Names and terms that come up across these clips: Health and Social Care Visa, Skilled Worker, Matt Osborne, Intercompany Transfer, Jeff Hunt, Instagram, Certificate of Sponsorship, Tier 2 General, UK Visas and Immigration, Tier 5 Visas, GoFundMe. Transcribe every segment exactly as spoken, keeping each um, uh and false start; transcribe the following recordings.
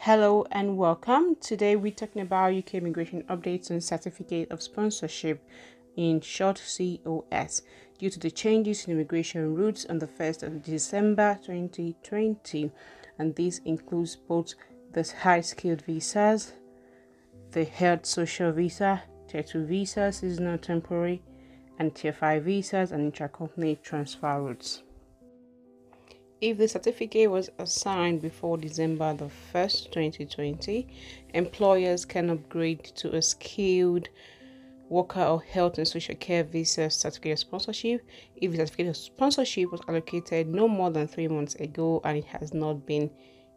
Hello and welcome. Today we're talking about U K immigration updates on Certificate of Sponsorship, in short C O S, due to the changes in immigration routes on the first of December twenty twenty, and this includes both the high skilled visas, the health social visa, tier two visas, seasonal temporary, and tier five visas and intercompany transfer routes. If the certificate was assigned before December the first, twenty twenty, employers can upgrade to a Skilled Worker or Health and Social Care Visa Certificate of Sponsorship if the Certificate of Sponsorship was allocated no more than three months ago and it has not been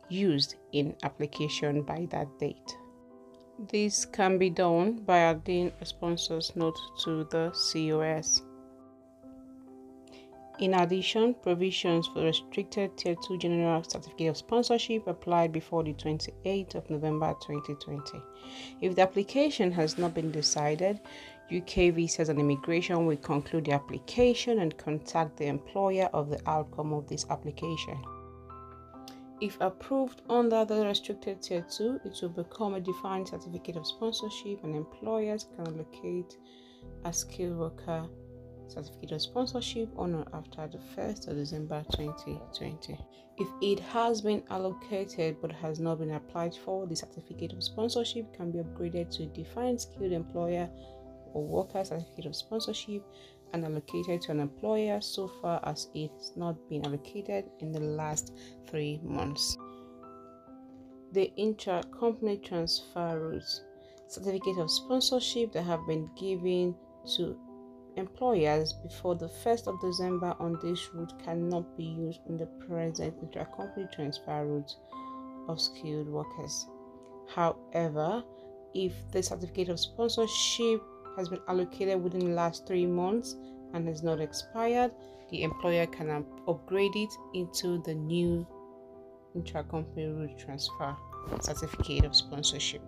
used in application by that date. This can be done by adding a sponsor's note to the C O S. In addition, provisions for restricted tier two General Certificate of Sponsorship applied before the twenty-eighth of November twenty twenty. If the application has not been decided, U K Visas and Immigration will conclude the application and contact the employer of the outcome of this application. If approved under the restricted tier two, it will become a defined Certificate of Sponsorship and employers can allocate a Skilled Worker Certificate of Sponsorship on or after the first of December twenty twenty. If it has been allocated but has not been applied for, the Certificate of Sponsorship can be upgraded to Defined Skilled Employer or Worker Certificate of Sponsorship and allocated to an employer so far as it's not been allocated in the last three months. The Intercompany Transfer Routes. Certificate of Sponsorship that have been given to employers before the first of December on this route cannot be used in the present intercompany transfer route of skilled workers. However, if the certificate of sponsorship has been allocated within the last three months and has not expired, the employer can up upgrade it into the new intercompany route transfer certificate of sponsorship,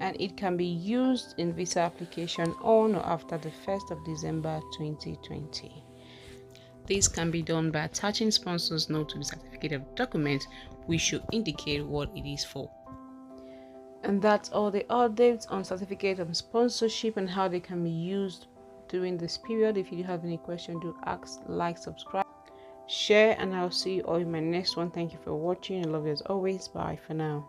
and it can be used in visa application on or after the first of December twenty twenty. This can be done by attaching sponsor's note to the certificate of document, which should indicate what it is for. And that's all the updates on certificate of sponsorship and how they can be used during this period. If you do have any question, do ask, like, subscribe, share, and I'll see you all in my next one. Thank you for watching. I love you as always. Bye for now.